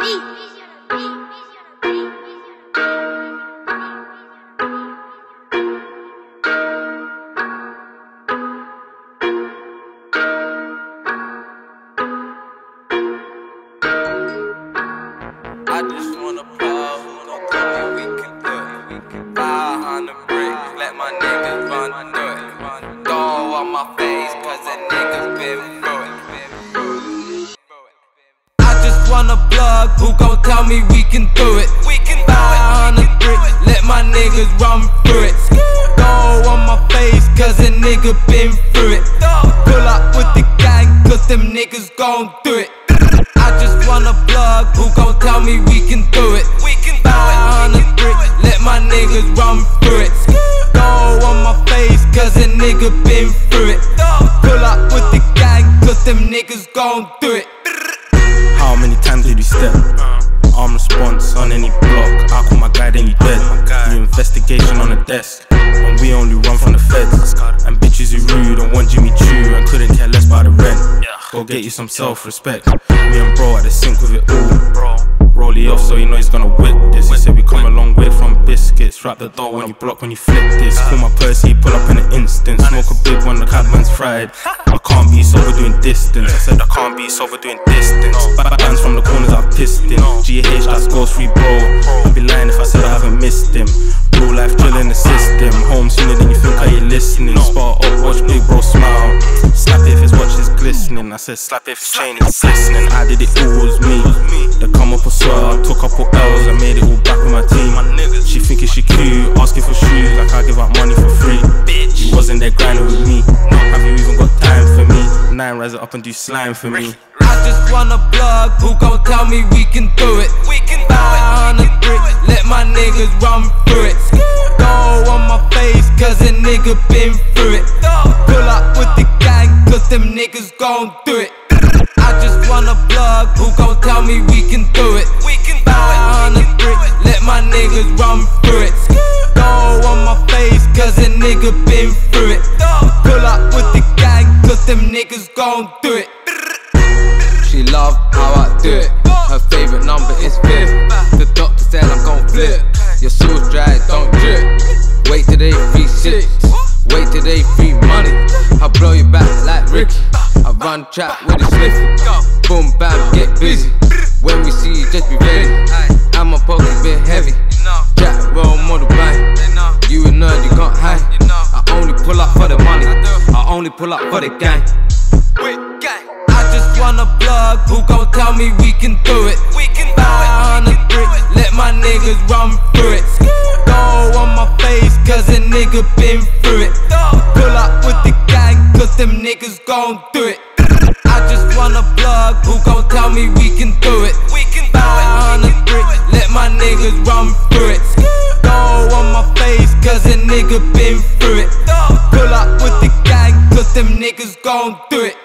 I just wanna plow, don't come and we can do it. 500 bricks, let my niggas run through it. Throw on my face, cause a nigga been through it. I just wanna plug, who gon' tell me we can do it? 500 bricks, let my niggas run through it. Throw on my face, cause a nigga been through it. Pull up with the gang, cause them niggas gon' do it. I just wanna plug, who gon' tell me we can do it? 500 bricks, let my niggas run through it. Throw on my face, cause a nigga been through it. Pull up with the gang, cause them niggas gon' do it. How many times did we step? Armed response on any block. I call my guy, then he dead. New investigation on the desk. And we only run from the feds. And bitches who rude and want Jimmy Choo and couldn't care less about the rent. Go get you some self-respect. Me and bro at the sink with it all. Roll it off so you know he's gonna whip this. He said we come a long way from biscuits. Wrap the door when you block, when you flip this. Call my Percy, pull up in an instant. Smoke a big one, the cabman's fried. I can't be sober doing distance. I said I can't be sober doing distance. Bands from the corners I've pissed in. GH, that's goals free bro. I'd be lying if I said I haven't missed him. Real life chillin' the system. Home sooner than you think, are you listening? Spot up, watch big bro smile. Slap it if his watch is glistening. I said slap if his chain is glistening. I did it, it was me. The come up or swear, I took up all L's. I made it all back with my team. She thinking she cute, asking for shoes like I give out money for free. You wasn't there grinding with me. Have you even got time for me? Nine, rise it up and do slime for me. I just wanna plug, who gon' tell me we can do it? 500 bricks, let my niggas run through it. Throw on my face, cause a nigga been through it. Pull up with the gang, cause them niggas gon' do it. I just wanna plug, who gon' tell me we can do it? 500 bricks, let my niggas run through it. Throw on my face, cause a nigga been through it. Pull up with the gang, cause them niggas gon' do it. She love how I do it. Her favorite number is 5. The doctor said I'm gon' flip. Your sauce dry, don't drip. Wait till they free 6. Wait till they free money. I'll blow you back like Ricky. I run trap with a sliffy. Boom bam, get busy. When we see you, just be ready. And my pocket bit heavy. Jack roll model bang. You a nerd, you can't hang. I only pull up for the money. I only pull up for the gang. I just wanna plug, who gon' tell me we can do it? 500 bricks, let my niggas run through it. Throw on my face, cause a nigga been through it. Pull up with the gang, cause them niggas gon' do it. I just wanna plug, who gon' tell me we can do it? 500 bricks, let my niggas run through it. Throw on my face, cause a nigga been through it. Pull up with the gang, cause them niggas gon' do it.